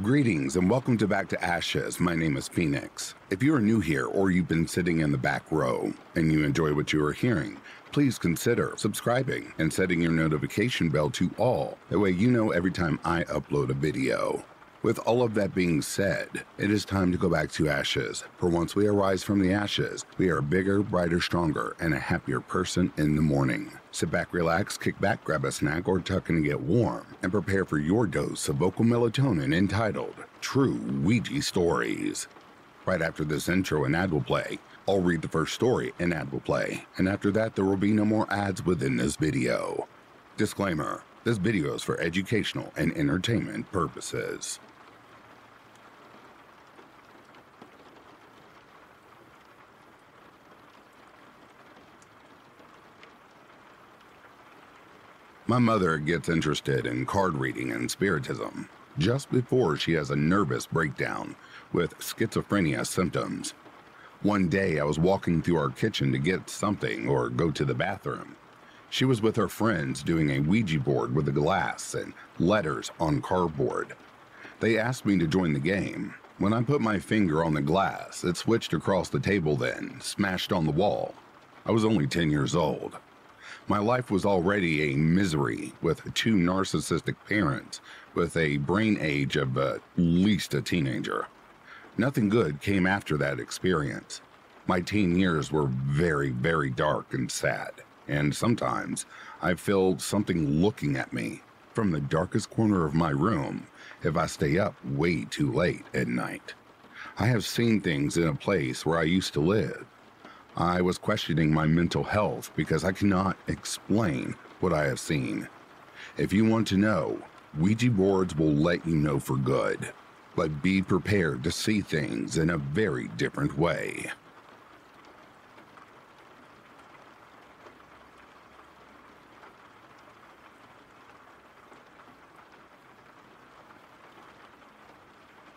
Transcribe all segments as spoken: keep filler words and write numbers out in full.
Greetings and welcome to Back to Ashes. My name is Phoenix. If you are new here or you've been sitting in the back row and you enjoy what you are hearing, please consider subscribing and setting your notification bell to all. That way you know every time I upload a video. With all of that being said, it is time to go back to ashes. For once we arise from the ashes, we are bigger, brighter, stronger, and a happier person in the morning. Sit back, relax, kick back, grab a snack, or tuck in and get warm, and prepare for your dose of vocal melatonin entitled True Ouija Stories. Right after this intro, an ad will play. I'll read the first story, an ad will play, and after that there will be no more ads within this video. Disclaimer, this video is for educational and entertainment purposes. My mother gets interested in card reading and spiritism just before she has a nervous breakdown with schizophrenia symptoms. One day I was walking through our kitchen to get something or go to the bathroom. She was with her friends doing a Ouija board with a glass and letters on cardboard. They asked me to join the game. When I put my finger on the glass, it switched across the table then, smashed on the wall. I was only ten years old. My life was already a misery with two narcissistic parents with a brain age of at least a teenager. Nothing good came after that experience. My teen years were very, very dark and sad, and sometimes I feel something looking at me from the darkest corner of my room if I stay up way too late at night. I have seen things in a place where I used to live. I was questioning my mental health because I cannot explain what I have seen. If you want to know, Ouija boards will let you know for good, but be prepared to see things in a very different way.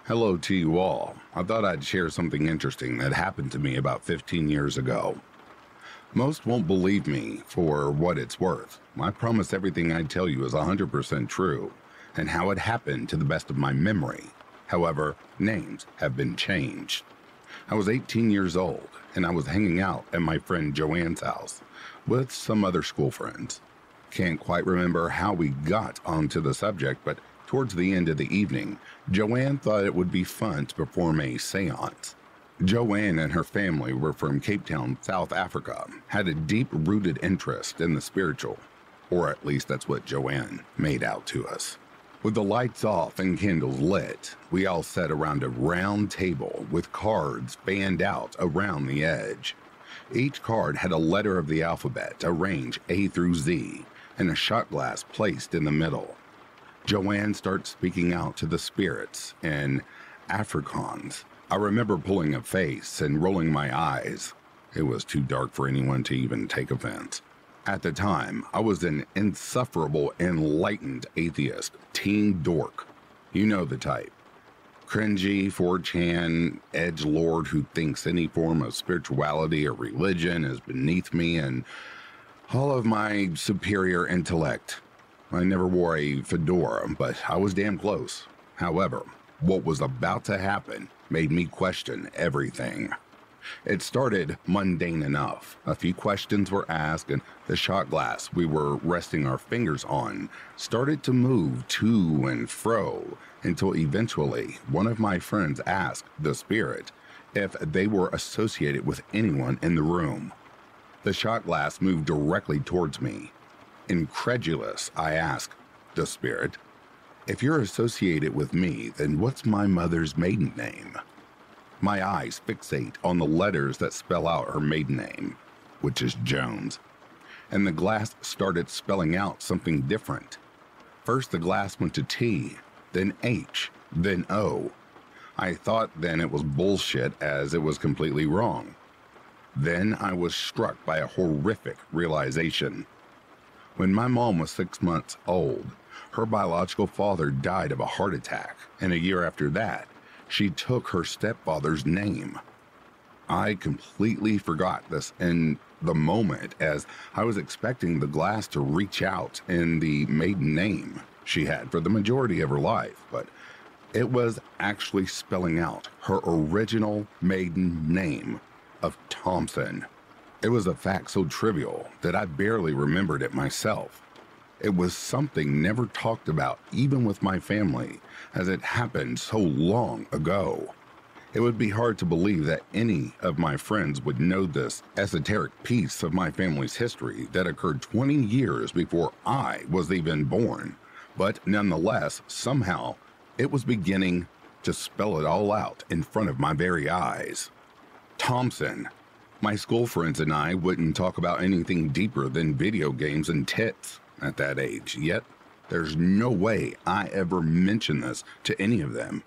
Hello to you all. I thought I'd share something interesting that happened to me about fifteen years ago. Most won't believe me for what it's worth. I promise everything I tell you is one hundred percent true and how it happened to the best of my memory. However, names have been changed. I was eighteen years old and I was hanging out at my friend Joanne's house with some other school friends. Can't quite remember how we got onto the subject, but towards the end of the evening, Joanne thought it would be fun to perform a seance. Joanne and her family were from Cape Town, South Africa, had a deep-rooted interest in the spiritual, or at least that's what Joanne made out to us. With the lights off and candles lit, we all sat around a round table with cards fanned out around the edge. Each card had a letter of the alphabet, a range A through Z, and a shot glass placed in the middle. Joanne starts speaking out to the spirits in Afrikaans. I remember pulling a face and rolling my eyes. It was too dark for anyone to even take offense. At the time, I was an insufferable, enlightened atheist, teen dork. You know the type. Cringy, four chan, edgelord who thinks any form of spirituality or religion is beneath me and all of my superior intellect. I never wore a fedora, but I was damn close. However, what was about to happen made me question everything. It started mundane enough. A few questions were asked, and the shot glass we were resting our fingers on started to move to and fro until eventually one of my friends asked the spirit if they were associated with anyone in the room. The shot glass moved directly towards me. Incredulous, I asked the spirit, if you're associated with me, then what's my mother's maiden name? My eyes fixate on the letters that spell out her maiden name, which is Jones, and the glass started spelling out something different. First the glass went to T, then H, then O. I thought then it was bullshit as it was completely wrong. Then I was struck by a horrific realization. When my mom was six months old, her biological father died of a heart attack, and a year after that, she took her stepfather's name. I completely forgot this in the moment as I was expecting the glass to reach out in the maiden name she had for the majority of her life, but It was actually spelling out her original maiden name of Thompson. It was a fact so trivial that I barely remembered it myself. It was something never talked about, even with my family, as it happened so long ago. It would be hard to believe that any of my friends would know this esoteric piece of my family's history that occurred twenty years before I was even born. But nonetheless, somehow, it was beginning to spell it all out in front of my very eyes. Thompson. My school friends and I wouldn't talk about anything deeper than video games and tits at that age, yet there's no way I ever mentioned this to any of them.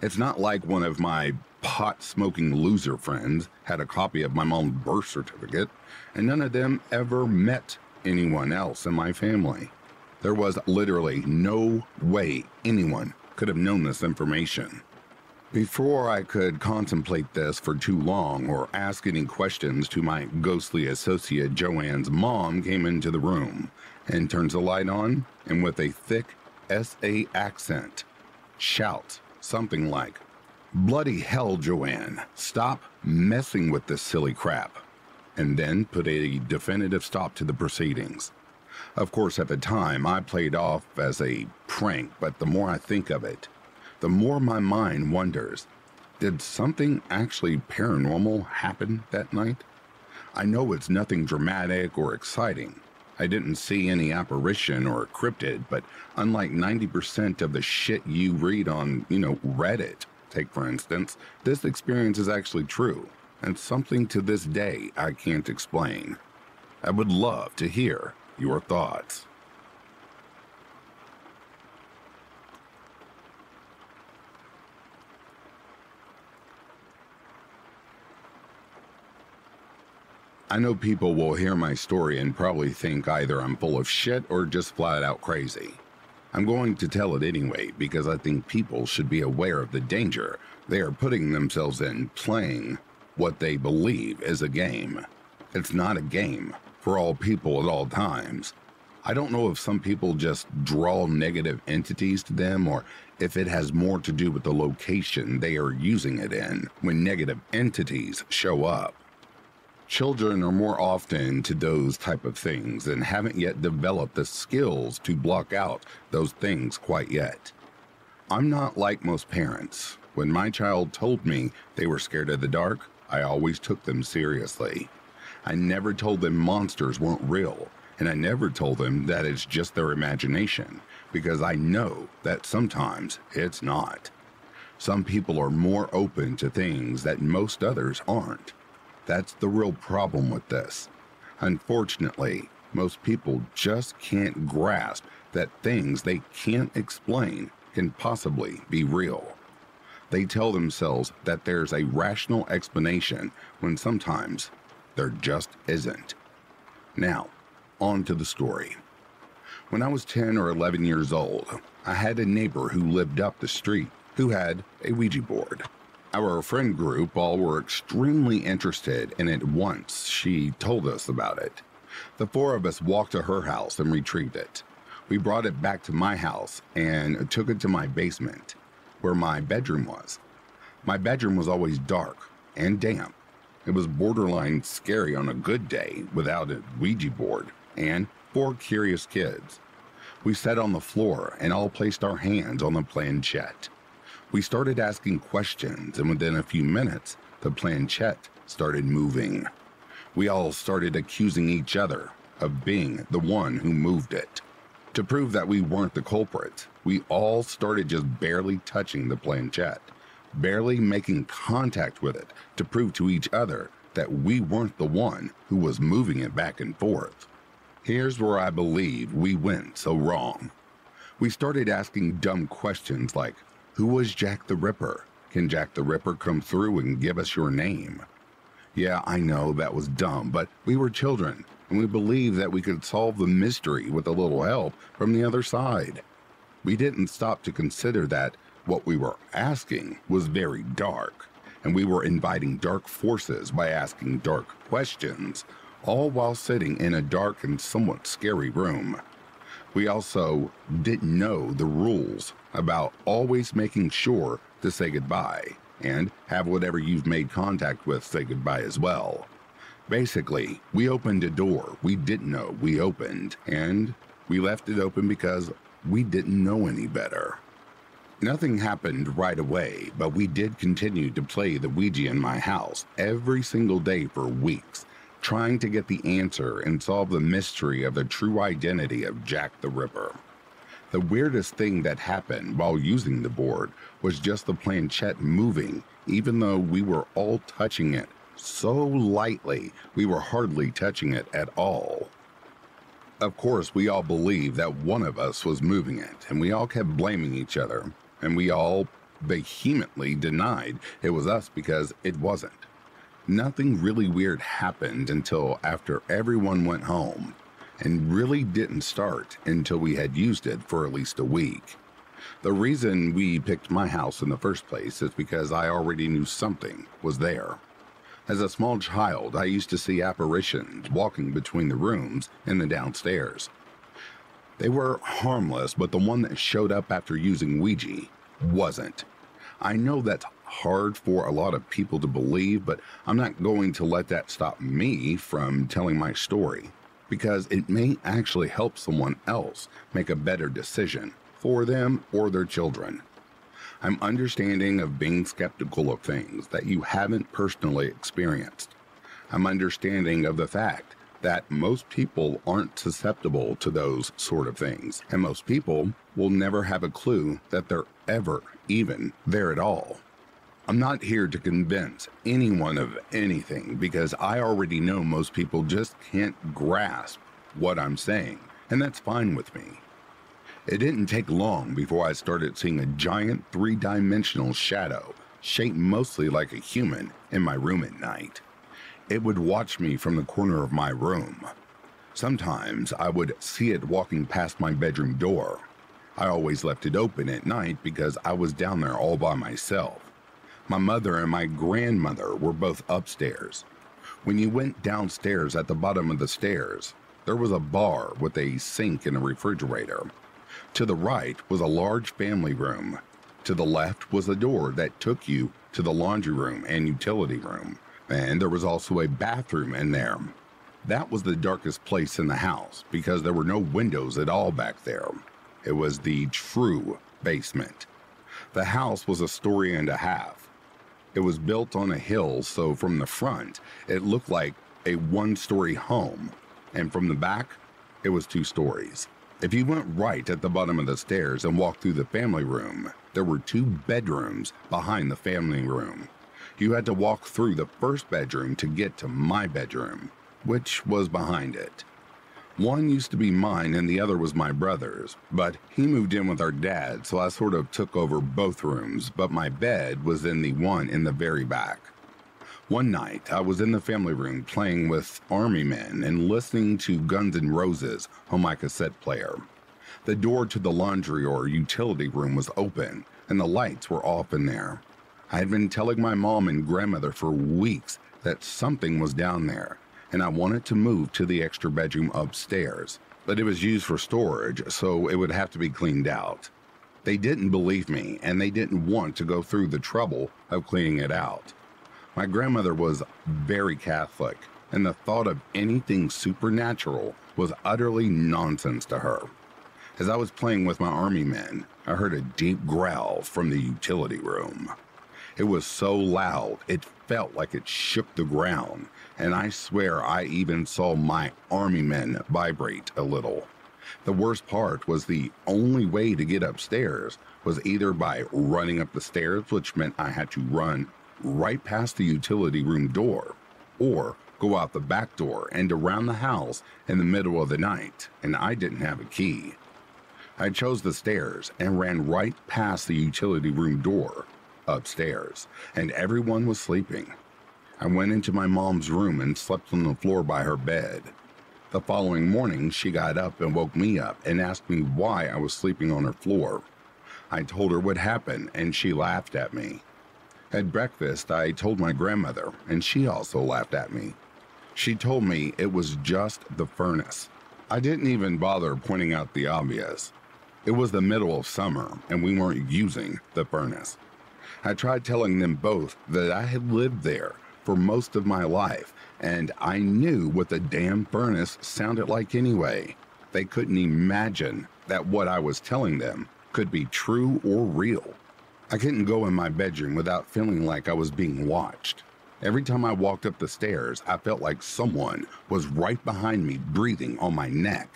It's not like one of my pot-smoking loser friends had a copy of my mom's birth certificate, and none of them ever met anyone else in my family. There was literally no way anyone could have known this information. Before I could contemplate this for too long or ask any questions to my ghostly associate, Joanne's mom came into the room and turns the light on and with a thick S A accent shouts something like, "Bloody hell, Joanne, stop messing with this silly crap," and then put a definitive stop to the proceedings. Of course, at the time, I played off as a prank, but the more I think of it, the more my mind wonders, did something actually paranormal happen that night? I know it's nothing dramatic or exciting. I didn't see any apparition or cryptid, but unlike ninety percent of the shit you read on, you know, Reddit, take for instance, this experience is actually true, and something to this day I can't explain. I would love to hear your thoughts. I know people will hear my story and probably think either I'm full of shit or just flat out crazy. I'm going to tell it anyway because I think people should be aware of the danger they are putting themselves in playing what they believe is a game. It's not a game for all people at all times. I don't know if some people just draw negative entities to them or if it has more to do with the location they are using it in when negative entities show up. Children are more often to those type of things and haven't yet developed the skills to block out those things quite yet. I'm not like most parents. When my child told me they were scared of the dark, I always took them seriously. I never told them monsters weren't real, and I never told them that it's just their imagination, because I know that sometimes it's not. Some people are more open to things that most others aren't. That's the real problem with this. Unfortunately, most people just can't grasp that things they can't explain can possibly be real. They tell themselves that there's a rational explanation when sometimes there just isn't. Now, on to the story. When I was ten or eleven years old, I had a neighbor who lived up the street who had a Ouija board. Our friend group all were extremely interested, and at once she told us about it. The four of us walked to her house and retrieved it. We brought it back to my house and took it to my basement, where my bedroom was. My bedroom was always dark and damp. It was borderline scary on a good day without a Ouija board and four curious kids. We sat on the floor and all placed our hands on the planchette. We started asking questions, and within a few minutes, the planchette started moving. We all started accusing each other of being the one who moved it. To prove that we weren't the culprits, we all started just barely touching the planchette, barely making contact with it to prove to each other that we weren't the one who was moving it back and forth. Here's where I believe we went so wrong. We started asking dumb questions like, who was Jack the Ripper? Can Jack the Ripper come through and give us your name? Yeah, I know that was dumb, but we were children, and we believed that we could solve the mystery with a little help from the other side. We didn't stop to consider that what we were asking was very dark, and we were inviting dark forces by asking dark questions, all while sitting in a dark and somewhat scary room. We also didn't know the rules about always making sure to say goodbye and have whatever you've made contact with say goodbye as well. Basically, we opened a door we didn't know we opened, and we left it open because we didn't know any better. Nothing happened right away, but we did continue to play the Ouija in my house every single day for weeks, trying to get the answer and solve the mystery of the true identity of Jack the Ripper. The weirdest thing that happened while using the board was just the planchette moving, even though we were all touching it so lightly we were hardly touching it at all. Of course, we all believed that one of us was moving it, and we all kept blaming each other, and we all vehemently denied it was us because it wasn't. Nothing really weird happened until after everyone went home, and really didn't start until we had used it for at least a week. The reason we picked my house in the first place is because I already knew something was there. As a small child, I used to see apparitions walking between the rooms and the downstairs. They were harmless, but the one that showed up after using Ouija wasn't. I know that's hard for a lot of people to believe, but I'm not going to let that stop me from telling my story, because it may actually help someone else make a better decision for them or their children. I'm understanding of being skeptical of things that you haven't personally experienced. I'm understanding of the fact that most people aren't susceptible to those sort of things, and most people will never have a clue that they're ever even there at all. I'm not here to convince anyone of anything, because I already know most people just can't grasp what I'm saying, and that's fine with me. It didn't take long before I started seeing a giant three-dimensional shadow, shaped mostly like a human, in my room at night. It would watch me from the corner of my room. Sometimes I would see it walking past my bedroom door. I always left it open at night because I was down there all by myself. My mother and my grandmother were both upstairs. When you went downstairs, at the bottom of the stairs, there was a bar with a sink and a refrigerator. To the right was a large family room. To the left was a door that took you to the laundry room and utility room, and there was also a bathroom in there. That was the darkest place in the house because there were no windows at all back there. It was the true basement. The house was a story and a half. It was built on a hill, so from the front, it looked like a one-story home, and from the back, it was two stories. If you went right at the bottom of the stairs and walked through the family room, there were two bedrooms behind the family room. You had to walk through the first bedroom to get to my bedroom, which was behind it. One used to be mine and the other was my brother's, but he moved in with our dad, so I sort of took over both rooms, but my bed was in the one in the very back. One night, I was in the family room playing with army men and listening to Guns N' Roses on my cassette player. The door to the laundry or utility room was open, and the lights were off in there. I had been telling my mom and grandmother for weeks that something was down there, and I wanted to move to the extra bedroom upstairs, but it was used for storage, so it would have to be cleaned out. They didn't believe me, and they didn't want to go through the trouble of cleaning it out. My grandmother was very Catholic, and the thought of anything supernatural was utterly nonsense to her. As I was playing with my army men, I heard a deep growl from the utility room. It was so loud, it felt like it shook the ground, and I swear I even saw my army men vibrate a little. The worst part was the only way to get upstairs was either by running up the stairs, which meant I had to run right past the utility room door, or go out the back door and around the house in the middle of the night, and I didn't have a key. I chose the stairs and ran right past the utility room door upstairs, and everyone was sleeping. I went into my mom's room and slept on the floor by her bed. The following morning, she got up and woke me up and asked me why I was sleeping on her floor. I told her what happened, and she laughed at me. At breakfast, I told my grandmother, and she also laughed at me. She told me it was just the furnace. I didn't even bother pointing out the obvious. It was the middle of summer, and we weren't using the furnace. I tried telling them both that I had lived there for most of my life, and I knew what the damn furnace sounded like anyway. They couldn't imagine that what I was telling them could be true or real. I couldn't go in my bedroom without feeling like I was being watched. Every time I walked up the stairs, I felt like someone was right behind me breathing on my neck.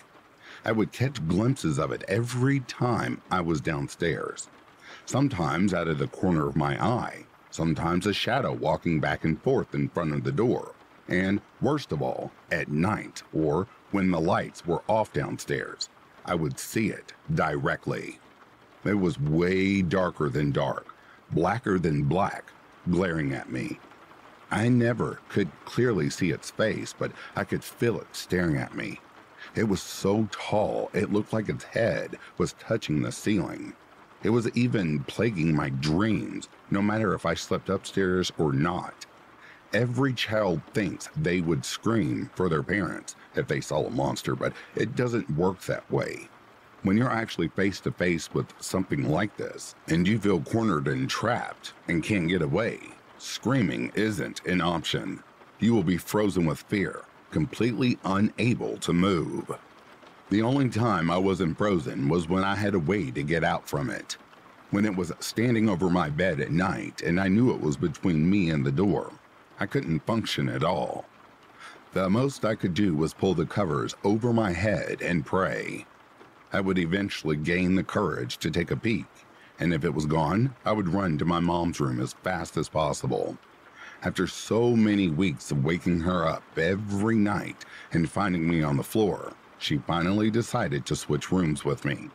I would catch glimpses of it every time I was downstairs. Sometimes out of the corner of my eye, sometimes a shadow walking back and forth in front of the door, and worst of all, at night or when the lights were off downstairs, I would see it directly. It was way darker than dark, blacker than black, glaring at me. I never could clearly see its face, but I could feel it staring at me. It was so tall, it looked like its head was touching the ceiling. It was even plaguing my dreams, no matter if I slept upstairs or not. Every child thinks they would scream for their parents if they saw a monster, but it doesn't work that way. When you're actually face to face with something like this, and you feel cornered and trapped and can't get away, screaming isn't an option. You will be frozen with fear, completely unable to move. The only time I wasn't frozen was when I had a way to get out from it. When it was standing over my bed at night and I knew it was between me and the door, I couldn't function at all. The most I could do was pull the covers over my head and pray. I would eventually gain the courage to take a peek, and if it was gone, I would run to my mom's room as fast as possible. After so many weeks of waking her up every night and finding me on the floor, she finally decided to switch rooms with me.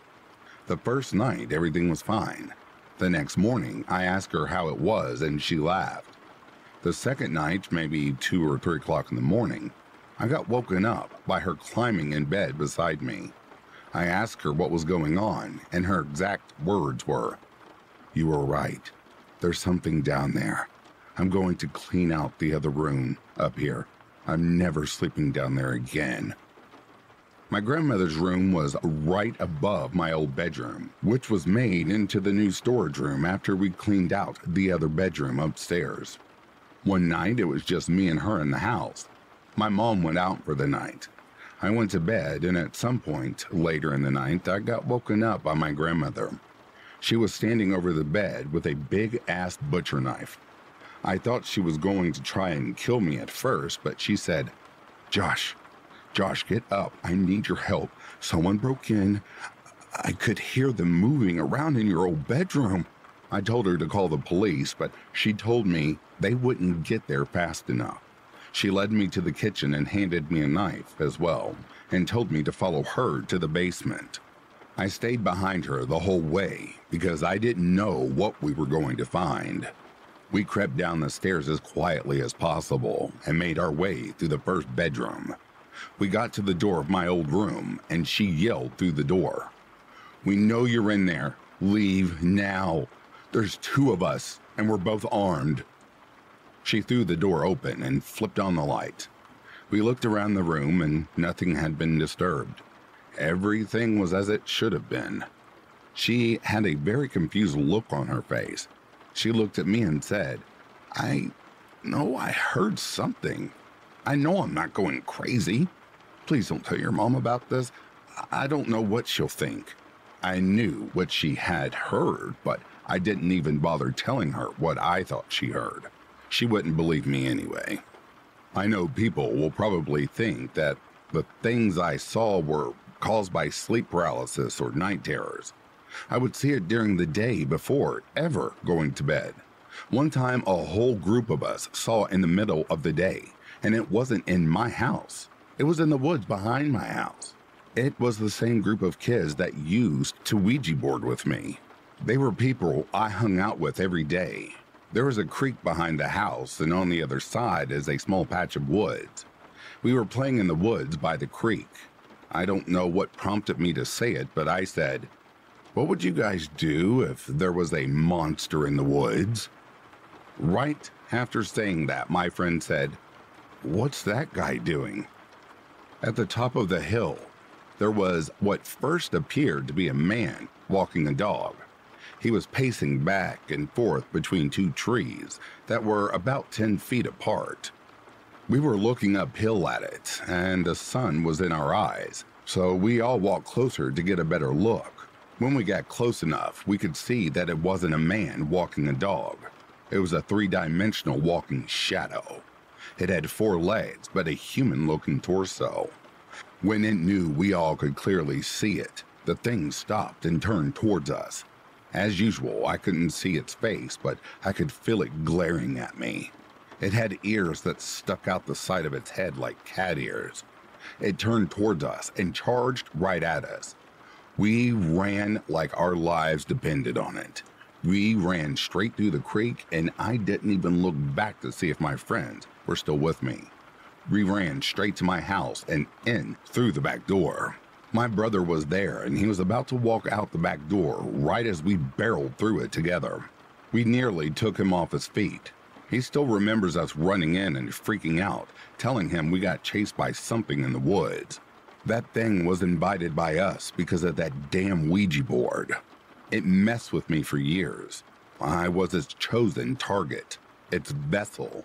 The first night, everything was fine. The next morning, I asked her how it was, and she laughed. The second night, maybe two or three o'clock in the morning, I got woken up by her climbing in bed beside me. I asked her what was going on, and her exact words were, "You were right. There's something down there. I'm going to clean out the other room up here. I'm never sleeping down there again." My grandmother's room was right above my old bedroom, which was made into the new storage room after we cleaned out the other bedroom upstairs. One night, it was just me and her in the house. My mom went out for the night. I went to bed, and at some point later in the night, I got woken up by my grandmother. She was standing over the bed with a big-ass butcher knife. I thought she was going to try and kill me at first, but she said, "Josh, Josh, get up. I need your help. Someone broke in. I could hear them moving around in your old bedroom." I told her to call the police, but she told me they wouldn't get there fast enough. She led me to the kitchen and handed me a knife as well, and told me to follow her to the basement. I stayed behind her the whole way because I didn't know what we were going to find. We crept down the stairs as quietly as possible and made our way through the first bedroom. We got to the door of my old room, and she yelled through the door, "We know you're in there. Leave now. There's two of us, and we're both armed." She threw the door open and flipped on the light. We looked around the room, and nothing had been disturbed. Everything was as it should have been. She had a very confused look on her face. She looked at me and said, "I know I heard something. I know I'm not going crazy. Please don't tell your mom about this. I don't know what she'll think." I knew what she had heard, but I didn't even bother telling her what I thought she heard. She wouldn't believe me anyway. I know people will probably think that the things I saw were caused by sleep paralysis or night terrors. I would see it during the day before ever going to bed. One time, a whole group of us saw it in the middle of the day, and it wasn't in my house. It was in the woods behind my house. It was the same group of kids that used to Ouija board with me. They were people I hung out with every day. There was a creek behind the house, and on the other side is a small patch of woods. We were playing in the woods by the creek. I don't know what prompted me to say it, but I said, "What would you guys do if there was a monster in the woods?" Right after saying that, my friend said, "What's that guy doing?" At the top of the hill, there was what first appeared to be a man walking a dog. He was pacing back and forth between two trees that were about ten feet apart. We were looking uphill at it, and the sun was in our eyes, so we all walked closer to get a better look. When we got close enough, we could see that it wasn't a man walking a dog. It was a three-dimensional walking shadow. It had four legs, but a human-looking torso. When it knew we all could clearly see it, the thing stopped and turned towards us. As usual, I couldn't see its face, but I could feel it glaring at me. It had ears that stuck out the side of its head like cat ears. It turned towards us and charged right at us. We ran like our lives depended on it. We ran straight through the creek, and I didn't even look back to see if my friends were still with me. We ran straight to my house and in through the back door. My brother was there, and he was about to walk out the back door right as we barreled through it together. We nearly took him off his feet. He still remembers us running in and freaking out, telling him we got chased by something in the woods. That thing was invited by us because of that damn Ouija board. It messed with me for years. I was its chosen target, its vessel.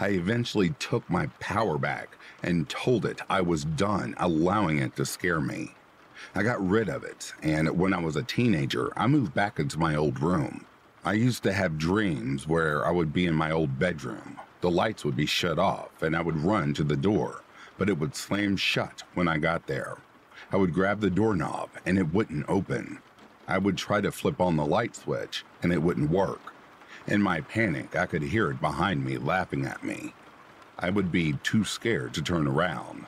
I eventually took my power back and told it I was done allowing it to scare me. I got rid of it, and when I was a teenager, I moved back into my old room. I used to have dreams where I would be in my old bedroom. The lights would be shut off, and I would run to the door, but it would slam shut when I got there. I would grab the doorknob, and it wouldn't open. I would try to flip on the light switch, and it wouldn't work. In my panic, I could hear it behind me laughing at me. I would be too scared to turn around.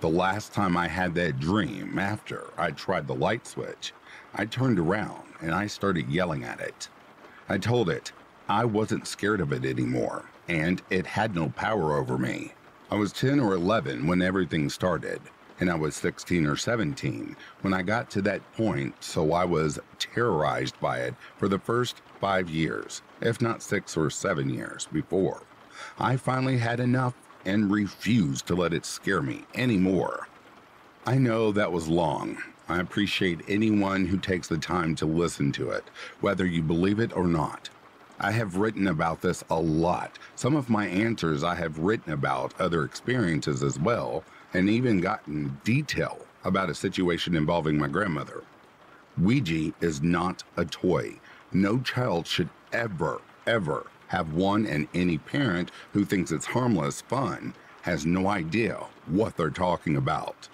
The last time I had that dream, after I tried the light switch, I turned around and I started yelling at it. I told it I wasn't scared of it anymore, and it had no power over me. I was ten or eleven when everything started, and I was sixteen or seventeen when I got to that point, so I was terrorized by it for the first five years, if not six or seven years before. I finally had enough and refused to let it scare me anymore. I know that was long. I appreciate anyone who takes the time to listen to it, whether you believe it or not. I have written about this a lot. Some of my answers I have written about other experiences as well, and even gotten detail about a situation involving my grandmother. Ouija is not a toy. No child should ever, ever have one, and any parent who thinks it's harmless fun has no idea what they're talking about.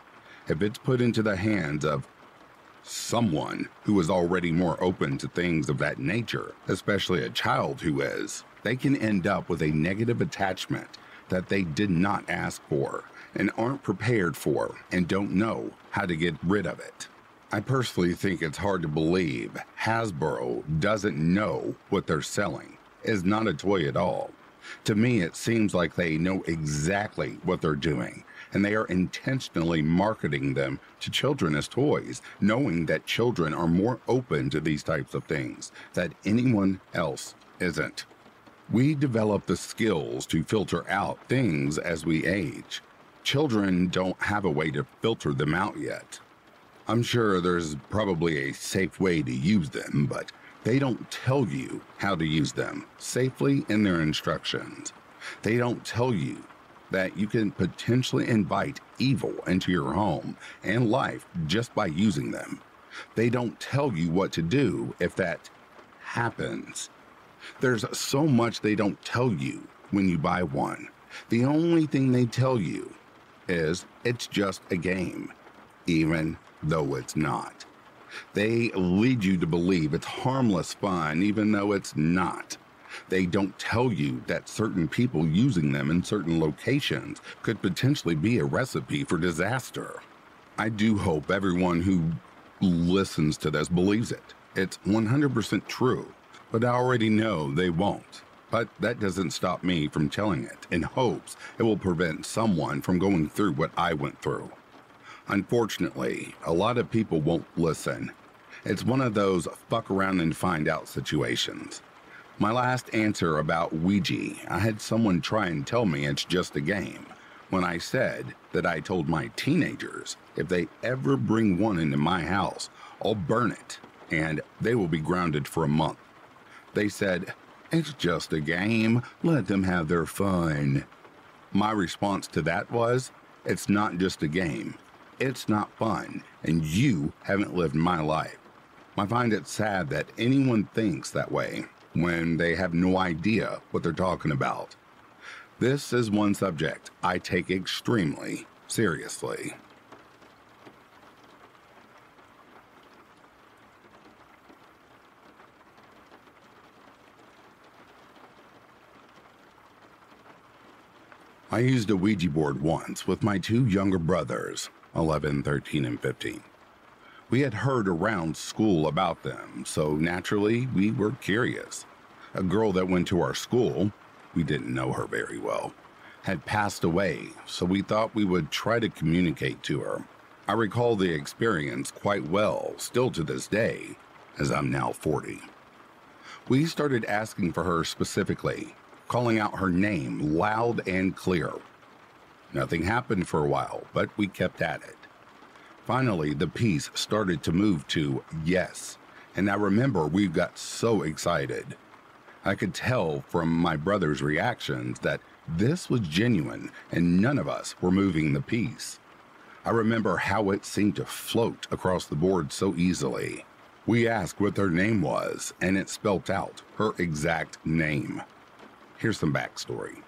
If it's put into the hands of someone who is already more open to things of that nature, especially a child who is, they can end up with a negative attachment that they did not ask for and aren't prepared for and don't know how to get rid of it. I personally think it's hard to believe Hasbro doesn't know what they're selling. Is not a toy at all. To me, it seems like they know exactly what they're doing, and they are intentionally marketing them to children as toys, knowing that children are more open to these types of things, that anyone else isn't. We develop the skills to filter out things as we age. Children don't have a way to filter them out yet. I'm sure there's probably a safe way to use them, but they don't tell you how to use them safely in their instructions. They don't tell you that you can potentially invite evil into your home and life just by using them. They don't tell you what to do if that happens. There's so much they don't tell you when you buy one. The only thing they tell you is it's just a game, even though it's not. They lead you to believe it's harmless fun, even though it's not. They don't tell you that certain people using them in certain locations could potentially be a recipe for disaster. I do hope everyone who listens to this believes it. It's one hundred percent true, but I already know they won't. But that doesn't stop me from telling it in hopes it will prevent someone from going through what I went through. Unfortunately, a lot of people won't listen. It's one of those fuck around and find out situations. My last answer about Ouija, I had someone try and tell me it's just a game. when I said that I told my teenagers if they ever bring one into my house, I'll burn it and they will be grounded for a month. They said, "It's just a game, let them have their fun." My response to that was, "It's not just a game, it's not fun, and you haven't lived my life." I find it sad that anyone thinks that way when they have no idea what they're talking about. This is one subject I take extremely seriously. I used a Ouija board once with my two younger brothers, eleven, thirteen, and fifteen. We had heard around school about them, so naturally we were curious. A girl that went to our school, we didn't know her very well, had passed away, so we thought we would try to communicate to her. I recall the experience quite well, still to this day, as I'm now forty. We started asking for her specifically, calling out her name loud and clear. Nothing happened for a while, but we kept at it. Finally, the piece started to move to yes, and I remember we got so excited. I could tell from my brother's reactions that this was genuine and none of us were moving the piece. I remember how it seemed to float across the board so easily. We asked what her name was, and it spelt out her exact name. Here's some backstory.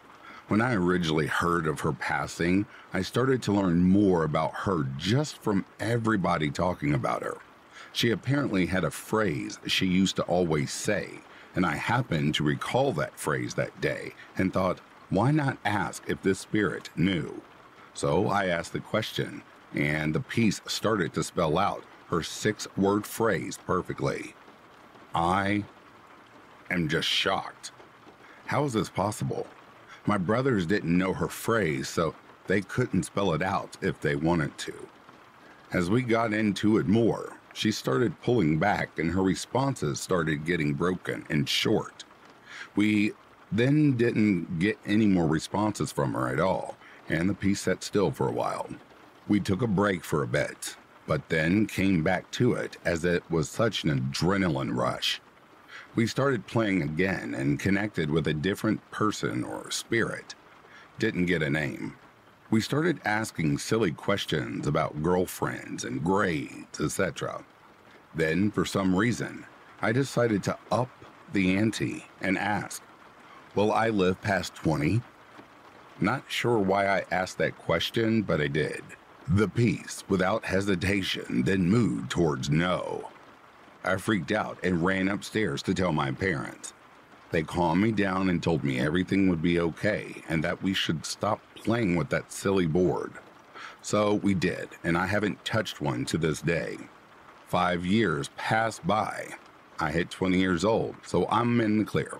When I originally heard of her passing, I started to learn more about her just from everybody talking about her. She apparently had a phrase she used to always say, and I happened to recall that phrase that day and thought, why not ask if this spirit knew? So I asked the question, and the piece started to spell out her six-word phrase perfectly. I am just shocked. How is this possible? My brothers didn't know her phrase, so they couldn't spell it out if they wanted to. As we got into it more, she started pulling back and her responses started getting broken and short. We then didn't get any more responses from her at all, and the piece sat still for a while. We took a break for a bit, but then came back to it as it was such an adrenaline rush. We started playing again and connected with a different person or spirit. Didn't get a name. We started asking silly questions about girlfriends and grades, et cetera. Then, for some reason, I decided to up the ante and ask, "Will I live past twenty?" Not sure why I asked that question, but I did. The piece, without hesitation, then moved towards no. I freaked out and ran upstairs to tell my parents. They calmed me down and told me everything would be okay and that we should stop playing with that silly board. So we did, and I haven't touched one to this day. Five years passed by. I hit twenty years old, so I'm in the clear.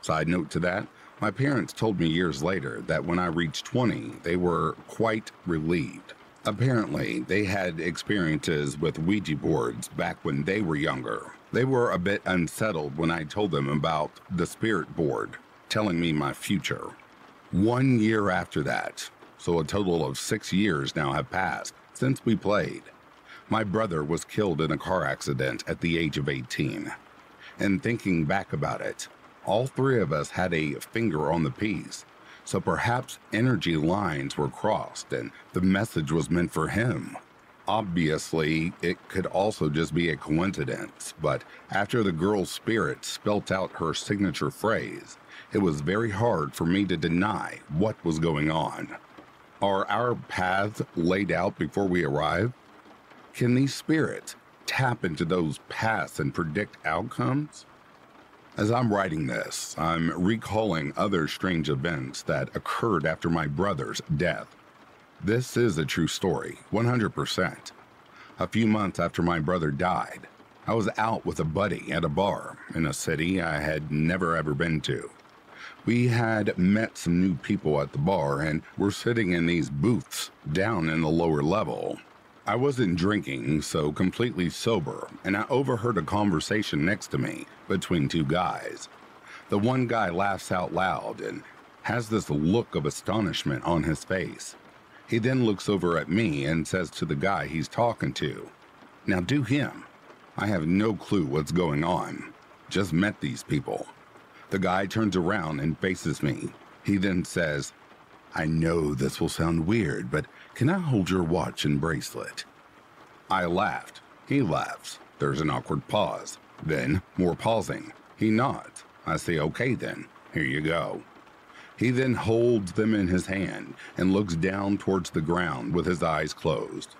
Side note to that, my parents told me years later that when I reached twenty, they were quite relieved. Apparently, they had experiences with Ouija boards back when they were younger. They were a bit unsettled when I told them about the spirit board, telling me my future. One year after that, so a total of six years now have passed since we played. My brother was killed in a car accident at the age of eighteen. And thinking back about it, all three of us had a finger on the piece. So perhaps energy lines were crossed and the message was meant for him. Obviously, it could also just be a coincidence, but after the girl's spirit spelt out her signature phrase, it was very hard for me to deny what was going on. Are our paths laid out before we arrive? Can these spirits tap into those paths and predict outcomes? As I'm writing this, I'm recalling other strange events that occurred after my brother's death. This is a true story, one hundred percent. A few months after my brother died, I was out with a buddy at a bar in a city I had never ever been to. We had met some new people at the bar and were sitting in these booths down in the lower level. I wasn't drinking, so completely sober, and I overheard a conversation next to me between two guys. The one guy laughs out loud and has this look of astonishment on his face. He then looks over at me and says to the guy he's talking to, "Now do him." I have no clue what's going on. Just met these people. The guy turns around and faces me. He then says, "I know this will sound weird, but can I hold your watch and bracelet?" I laughed. He laughs. There's an awkward pause. Then, more pausing. He nods. I say, "Okay then, here you go." He then holds them in his hand and looks down towards the ground with his eyes closed.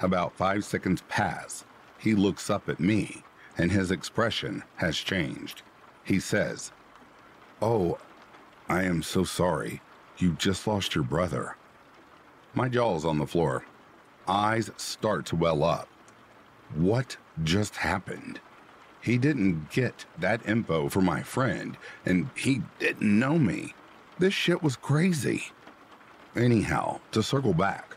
About five seconds pass. He looks up at me, and his expression has changed. He says, "Oh, I am so sorry. You just lost your brother." My jaw's on the floor. Eyes start to well up. What just happened? He didn't get that info from my friend, and he didn't know me. This shit was crazy. Anyhow, to circle back,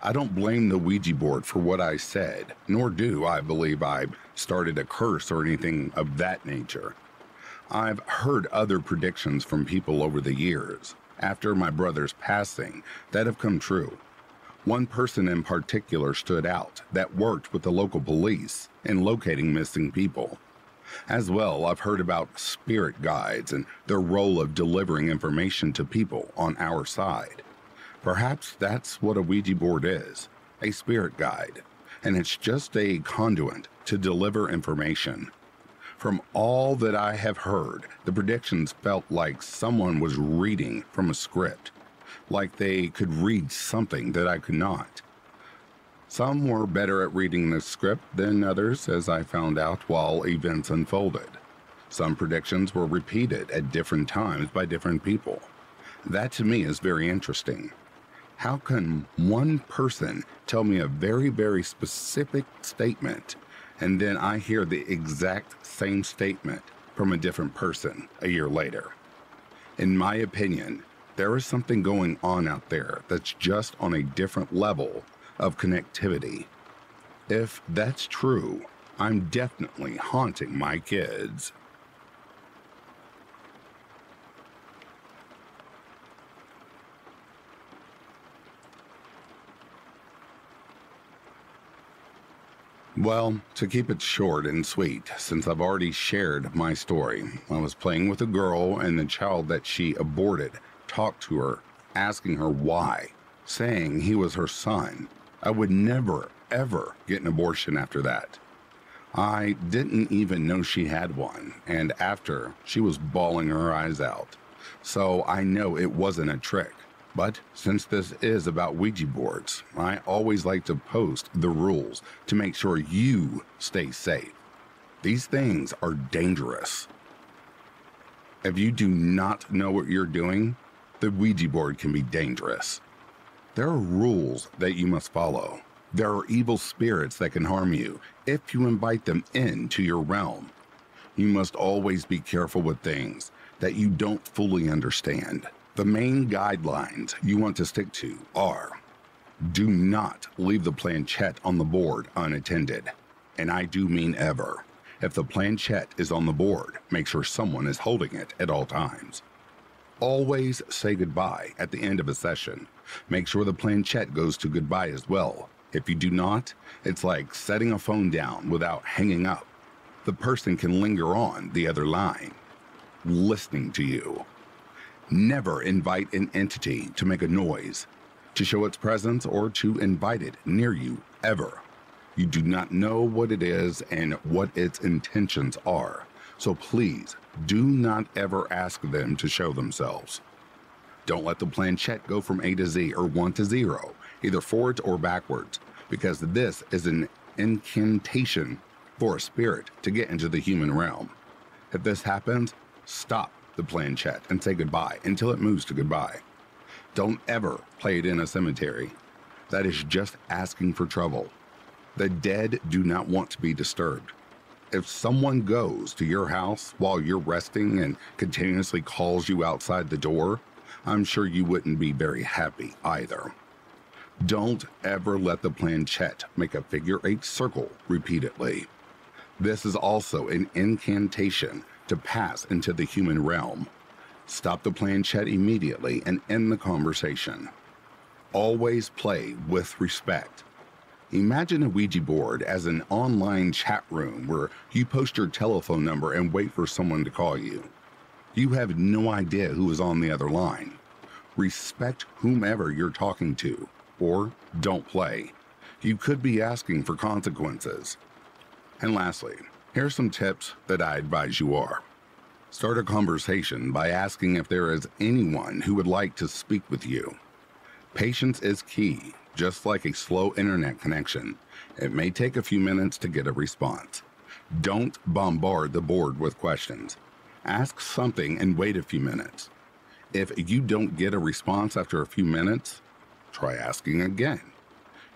I don't blame the Ouija board for what I said, nor do I believe I started a curse or anything of that nature. I've heard other predictions from people over the years, after my brother's passing, that have come true. One person in particular stood out that worked with the local police in locating missing people. As well, I've heard about spirit guides and their role of delivering information to people on our side. Perhaps that's what a Ouija board is, a spirit guide, and it's just a conduit to deliver information. From all that I have heard, the predictions felt like someone was reading from a script, like they could read something that I could not. Some were better at reading the script than others, as I found out while events unfolded. Some predictions were repeated at different times by different people. That to me is very interesting. How can one person tell me a very, very specific statement, and then I hear the exact same statement from a different person a year later? In my opinion, there is something going on out there that's just on a different level of connectivity. If that's true, I'm definitely haunting my kids. Well, to keep it short and sweet, since I've already shared my story, I was playing with a girl and the child that she aborted talked to her, asking her why, saying he was her son. I would never, ever get an abortion after that. I didn't even know she had one, and after, she was bawling her eyes out. So I know it wasn't a trick. But since this is about Ouija boards, I always like to post the rules to make sure you stay safe. These things are dangerous. If you do not know what you're doing, the Ouija board can be dangerous. There are rules that you must follow. There are evil spirits that can harm you if you invite them into your realm. You must always be careful with things that you don't fully understand. The main guidelines you want to stick to are: do not leave the planchette on the board unattended. And I do mean ever. If the planchette is on the board, make sure someone is holding it at all times. Always say goodbye at the end of a session. Make sure the planchette goes to goodbye as well. If you do not, it's like setting a phone down without hanging up. The person can linger on the other line, listening to you. Never invite an entity to make a noise, to show its presence, or to invite it near you, ever. You do not know what it is and what its intentions are, so please do not ever ask them to show themselves. Don't let the planchette go from A to Z or one to zero, either forwards or backwards, because this is an incantation for a spirit to get into the human realm. If this happens, stop the planchette and say goodbye until it moves to goodbye. Don't ever play it in a cemetery. That is just asking for trouble. The dead do not want to be disturbed. If someone goes to your house while you're resting and continuously calls you outside the door, I'm sure you wouldn't be very happy either. Don't ever let the planchette make a figure eight circle repeatedly. This is also an incantation to pass into the human realm. Stop the play and chat immediately and end the conversation. Always play with respect. Imagine a Ouija board as an online chat room where you post your telephone number and wait for someone to call you. You have no idea who is on the other line. Respect whomever you're talking to, or don't play. You could be asking for consequences. And lastly, here are some tips that I advise you are. Start a conversation by asking if there is anyone who would like to speak with you. Patience is key, just like a slow internet connection. It may take a few minutes to get a response. Don't bombard the board with questions. Ask something and wait a few minutes. If you don't get a response after a few minutes, try asking again.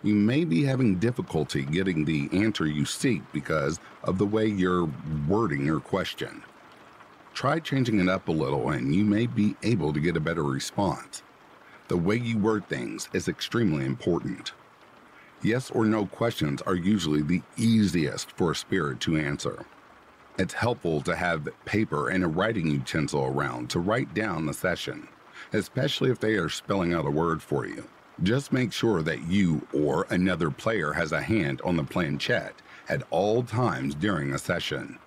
You may be having difficulty getting the answer you seek because of the way you're wording your question. Try changing it up a little and you may be able to get a better response. The way you word things is extremely important. Yes or no questions are usually the easiest for a spirit to answer. It's helpful to have paper and a writing utensil around to write down the session, especially if they are spelling out a word for you. Just make sure that you or another player has a hand on the planchette at all times during a session.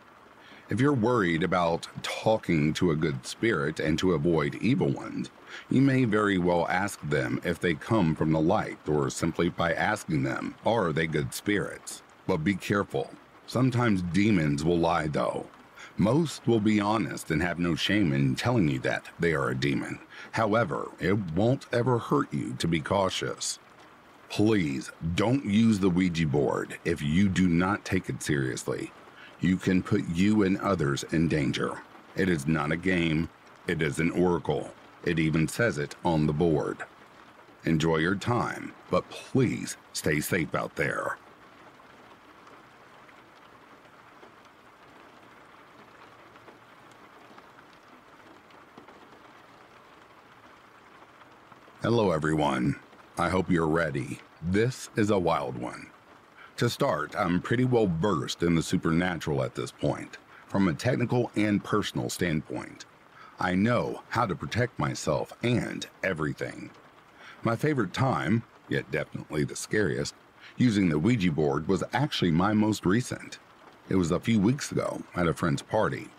If you're worried about talking to a good spirit and to avoid evil ones, you may very well ask them if they come from the light, or simply by asking them, are they good spirits? But be careful. Sometimes demons will lie though. Most will be honest and have no shame in telling you that they are a demon. However, it won't ever hurt you to be cautious. Please don't use the Ouija board if you do not take it seriously. You can put you and others in danger. It is not a game, it is an oracle. It even says it on the board. Enjoy your time, but please stay safe out there. Hello everyone, I hope you're ready. This is a wild one. To start, I'm pretty well versed in the supernatural at this point, from a technical and personal standpoint. I know how to protect myself and everything. My favorite time, yet definitely the scariest, using the Ouija board was actually my most recent. It was a few weeks ago at a friend's party.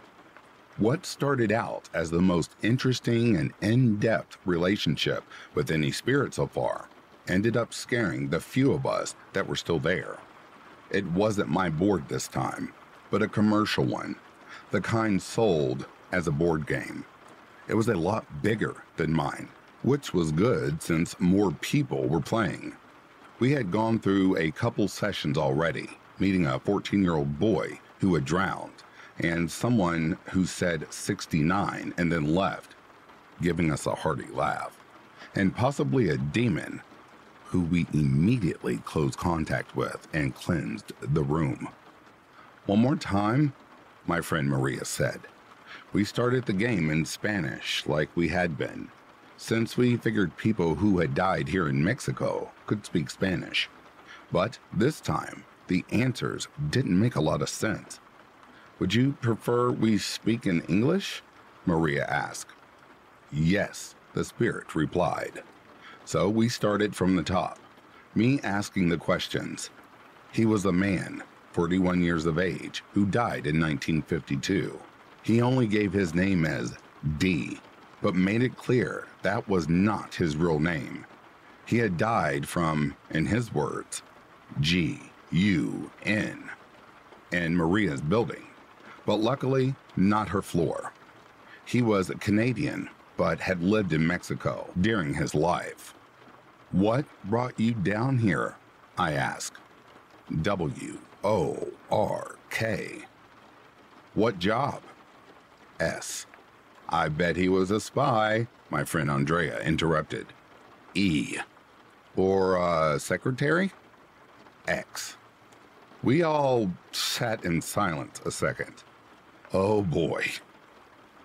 What started out as the most interesting and in-depth relationship with any spirit so far ended up scaring the few of us that were still there. It wasn't my board this time, but a commercial one, the kind sold as a board game. It was a lot bigger than mine, which was good since more people were playing. We had gone through a couple sessions already, meeting a fourteen-year-old boy who had drowned and someone who said sixty-nine and then left, giving us a hearty laugh, and possibly a demon who we immediately closed contact with and cleansed the room. One more time, my friend Maria said. We started the game in Spanish like we had been, since we figured people who had died here in Mexico could speak Spanish. But this time, the answers didn't make a lot of sense. Would you prefer we speak in English? Maria asked. Yes, the spirit replied. So we started from the top, me asking the questions. He was a man, forty-one years of age, who died in nineteen fifty-two. He only gave his name as D, but made it clear that was not his real name. He had died from, in his words, G U N, in Maria's building, but luckily not her floor. He was a Canadian, but had lived in Mexico during his life. What brought you down here? I asked. W O R K. What job? S. I bet he was a spy, my friend Andrea interrupted. E. Or a secretary? X. We all sat in silence a second. Oh boy.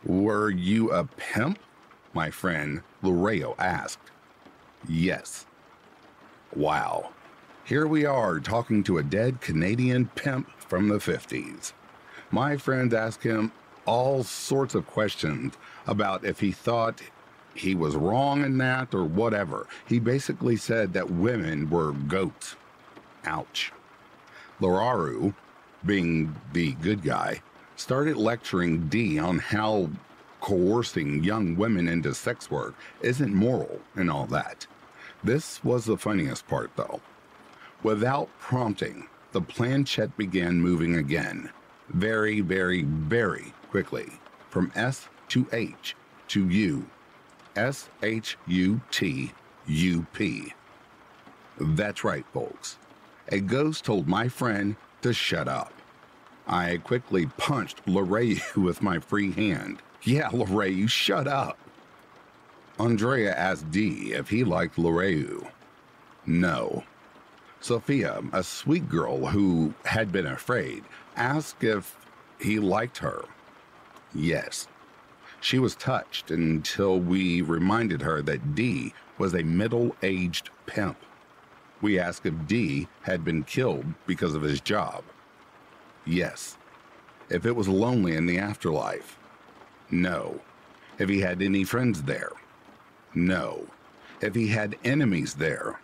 Were you a pimp? My friend Loreo asked. Yes. Wow. Here we are talking to a dead Canadian pimp from the fifties. My friends asked him, all sorts of questions about if he thought he was wrong in that or whatever. He basically said that women were goats. Ouch. Loreo, being the good guy, started lecturing Dee on how coercing young women into sex work isn't moral and all that. This was the funniest part, though. Without prompting, the planchette began moving again, very, very, very quickly, from S to H to U. S H U T U P. That's right, folks. A ghost told my friend to shut up. I quickly punched Loreo with my free hand. Yeah, Loreo, shut up. Andrea asked Dee if he liked Loreo. No. Sophia, a sweet girl who had been afraid, asked if he liked her. Yes. She was touched until we reminded her that Dee was a middle-aged pimp. We asked if Dee had been killed because of his job. Yes. If it was lonely in the afterlife. No. If he had any friends there. No. If he had enemies there.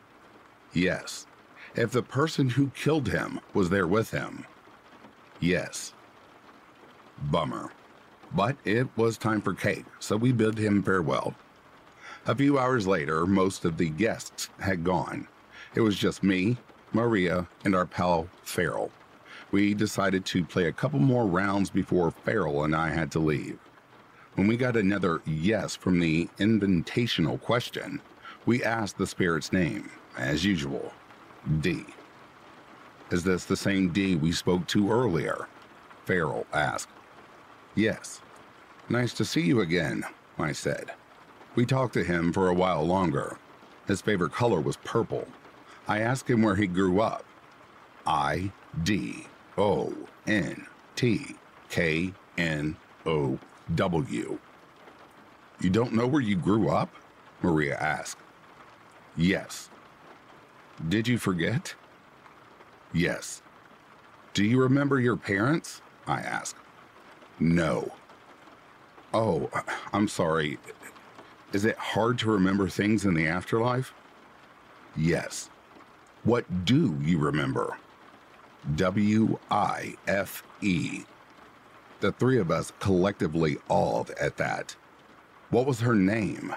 Yes. If the person who killed him was there with him. Yes. Bummer. But it was time for cake, so we bid him farewell. A few hours later, most of the guests had gone. It was just me, Maria, and our pal Farrell. We decided to play a couple more rounds before Farrell and I had to leave. When we got another yes from the invitational question, we asked the spirit's name, as usual, Dee. Is this the same Dee we spoke to earlier? Farrell asked. Yes. Nice to see you again, I said. We talked to him for a while longer. His favorite color was purple. I asked him where he grew up. I D O N T K N O W. You don't know where you grew up? Maria asked. Yes. Did you forget? Yes. Do you remember your parents? I asked. No. Oh, I'm sorry. Is it hard to remember things in the afterlife? Yes. What do you remember? W I F E. The three of us collectively awed at that. What was her name?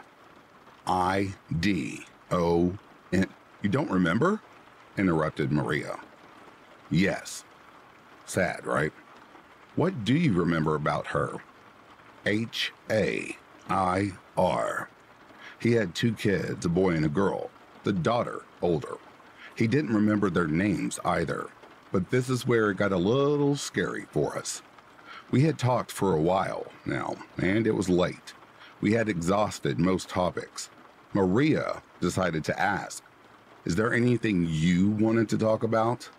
I D O N. You don't remember? Interrupted Maria. Yes. Sad, right? What do you remember about her? H A I R. He had two kids, a boy and a girl, the daughter older. He didn't remember their names either, but this is where it got a little scary for us. We had talked for a while now, and it was late. We had exhausted most topics. Maria decided to ask, is there anything you wanted to talk about?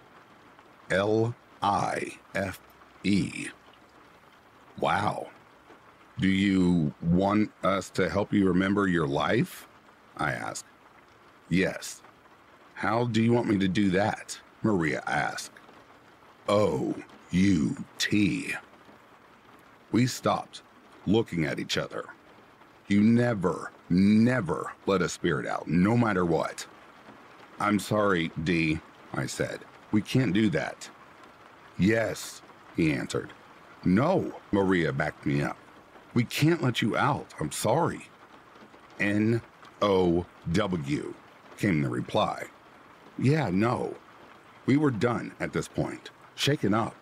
L I F E. E. Wow. Do you want us to help you remember your life? I asked. Yes. How do you want me to do that? Maria asked. O U T. We stopped, looking at each other. You never, never let a spirit out, no matter what. I'm sorry, Dee, I said. We can't do that. Yes. He answered. No, Maria backed me up. We can't let you out. I'm sorry. N O W came the reply. Yeah, no. We were done at this point, shaken up.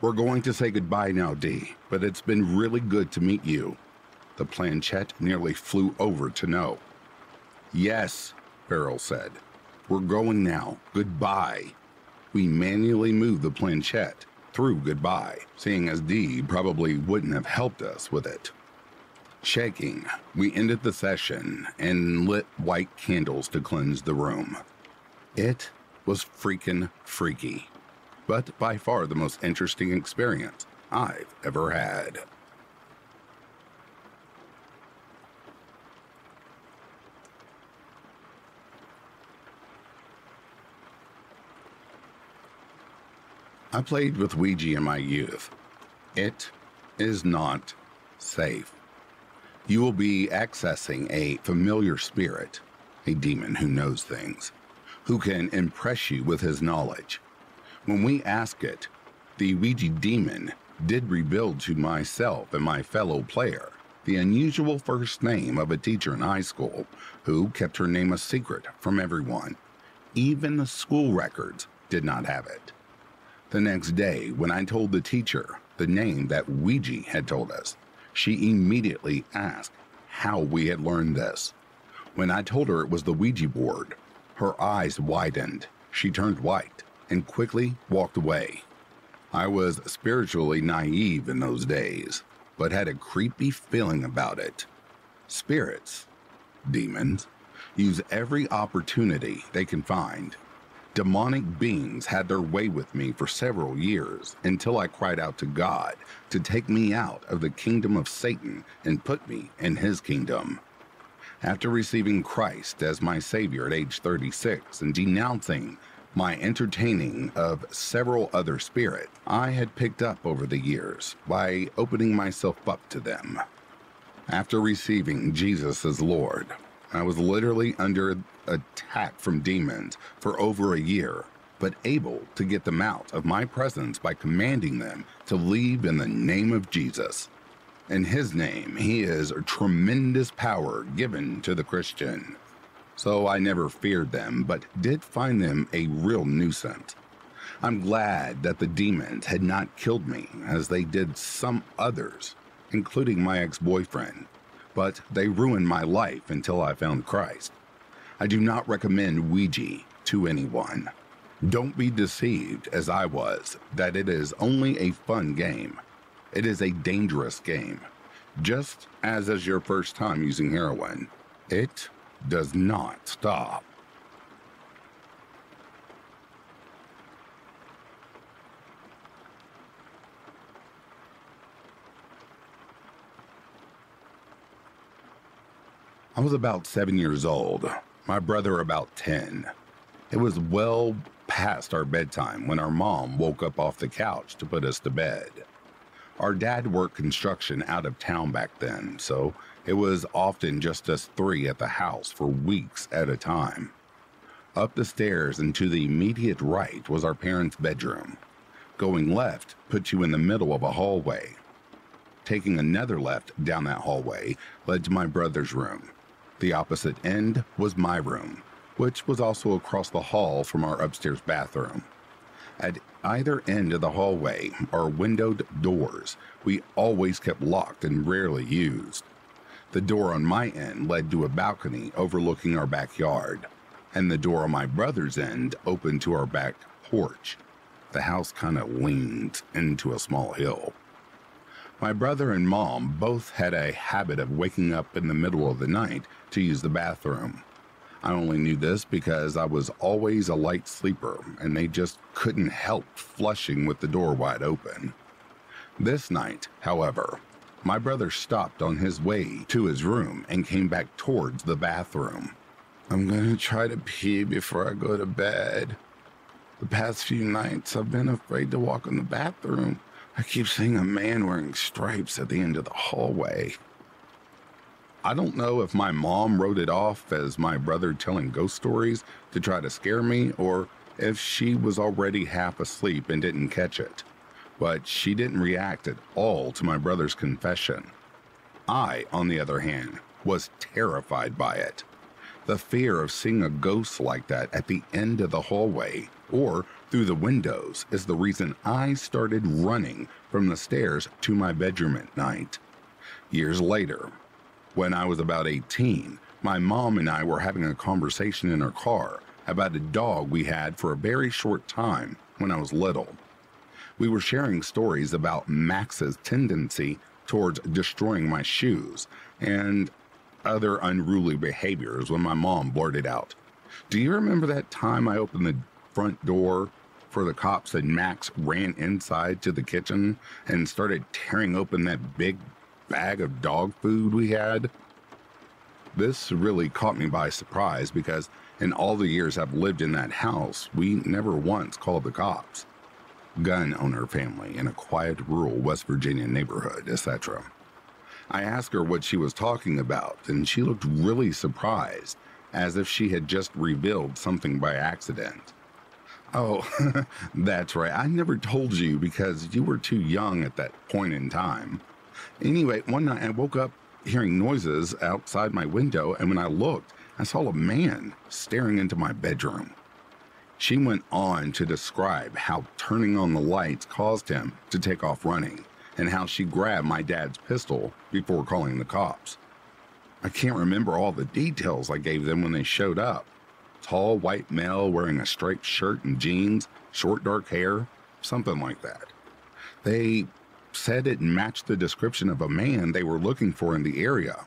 We're going to say goodbye now, Dee, but it's been really good to meet you. The planchette nearly flew over to no. Yes, Farrell said. We're going now. Goodbye. We manually moved the planchette through goodbye, seeing as Dee probably wouldn't have helped us with it. Shaking, we ended the session and lit white candles to cleanse the room. It was freaking freaky, but by far the most interesting experience I've ever had. I played with Ouija in my youth. It is not safe. You will be accessing a familiar spirit, a demon who knows things, who can impress you with his knowledge. When we ask it, the Ouija demon did reveal to myself and my fellow player the unusual first name of a teacher in high school who kept her name a secret from everyone. Even the school records did not have it. The next day, when I told the teacher the name that Ouija had told us, she immediately asked how we had learned this. When I told her it was the Ouija board, her eyes widened, she turned white, and quickly walked away. I was spiritually naive in those days, but had a creepy feeling about it. Spirits, demons, use every opportunity they can find. Demonic beings had their way with me for several years until I cried out to God to take me out of the kingdom of Satan and put me in his kingdom. After receiving Christ as my Savior at age thirty-six and denouncing my entertaining of several other spirits I had picked up over the years by opening myself up to them. After receiving Jesus as Lord, I was literally under attack from demons for over a year, but able to get them out of my presence by commanding them to leave in the name of Jesus. In his name, he is a tremendous power given to the Christian. So I never feared them, but did find them a real nuisance. I'm glad that the demons had not killed me as they did some others, including my ex-boyfriend, but they ruined my life until I found Christ. I do not recommend Ouija to anyone. Don't be deceived, as I was, that it is only a fun game. It is a dangerous game, just as is your first time using heroin. It does not stop. I was about seven years old, my brother about ten. It was well past our bedtime when our mom woke up off the couch to put us to bed. Our dad worked construction out of town back then, so it was often just us three at the house for weeks at a time. Up the stairs and to the immediate right was our parents' bedroom. Going left put you in the middle of a hallway. Taking another left down that hallway led to my brother's room. The opposite end was my room, which was also across the hall from our upstairs bathroom. At either end of the hallway, our windowed doors we always kept locked and rarely used. The door on my end led to a balcony overlooking our backyard, and the door on my brother's end opened to our back porch. The house kind of leaned into a small hill. My brother and mom both had a habit of waking up in the middle of the night to use the bathroom. I only knew this because I was always a light sleeper, and they just couldn't help flushing with the door wide open. This night, however, my brother stopped on his way to his room and came back towards the bathroom. I'm going to try to pee before I go to bed. The past few nights I've been afraid to walk in the bathroom. I keep seeing a man wearing stripes at the end of the hallway. I don't know if my mom wrote it off as my brother telling ghost stories to try to scare me, or if she was already half asleep and didn't catch it. But she didn't react at all to my brother's confession. I, on the other hand, was terrified by it. The fear of seeing a ghost like that at the end of the hallway or through the windows is the reason I started running from the stairs to my bedroom at night. Years later, when I was about eighteen, my mom and I were having a conversation in her car about a dog we had for a very short time when I was little. We were sharing stories about Max's tendency towards destroying my shoes and other unruly behaviors when my mom blurted out, "Do you remember that time I opened the front door for the cops and Max ran inside to the kitchen and started tearing open that big bag of dog food we had?" This really caught me by surprise because in all the years I've lived in that house, we never once called the cops. gun owner family in a quiet rural West Virginia neighborhood, et cetera. I asked her what she was talking about, and she looked really surprised, as if she had just revealed something by accident. Oh, that's right, I never told you because you were too young at that point in time. Anyway, one night I woke up hearing noises outside my window, and when I looked, I saw a man staring into my bedroom. She went on to describe how turning on the lights caused him to take off running, and how she grabbed my dad's pistol before calling the cops. I can't remember all the details I gave them when they showed up. Tall white male wearing a striped shirt and jeans, short dark hair, something like that. They said it matched the description of a man they were looking for in the area.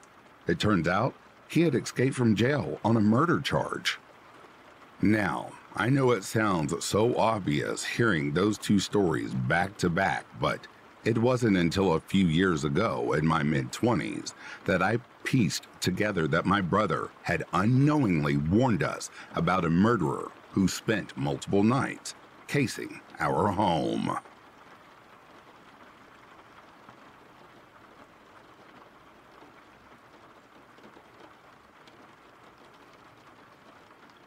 It turns out he had escaped from jail on a murder charge. Now, I know it sounds so obvious hearing those two stories back to back, but it wasn't until a few years ago, in my mid-twenties, that I pieced together that my brother had unknowingly warned us about a murderer who spent multiple nights casing our home.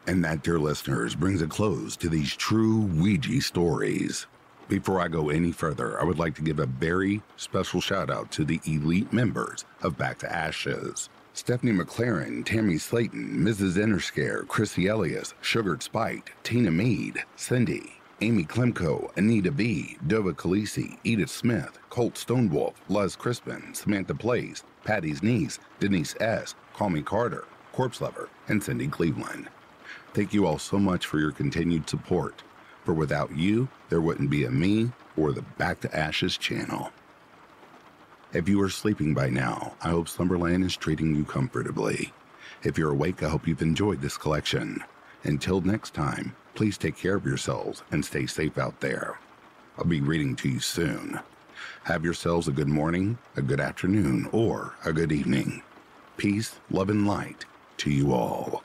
And that, dear listeners, brings a close to these True Ouija Stories. Before I go any further, I would like to give a very special shout out to the elite members of Back to Ashes. Stephanie McLaren, Tammy Slayton, Missus Innerscare, Chrissy Elias, Sugared Spite, Tina Mead, Cindy, Amy Klimko, Anita B, Dova Khaleesi, Edith Smith, Colt Stonewolf, Luz Crispin, Samantha Place, Patty's Niece, Denise S, Call Me Carter, Corpse Lover, and Cindy Cleveland. Thank you all so much for your continued support. For without you, there wouldn't be a me or the Back to Ashes channel. If you are sleeping by now, I hope Slumberland is treating you comfortably. If you're awake, I hope you've enjoyed this collection. Until next time, please take care of yourselves and stay safe out there. I'll be reading to you soon. Have yourselves a good morning, a good afternoon, or a good evening. Peace, love, and light to you all.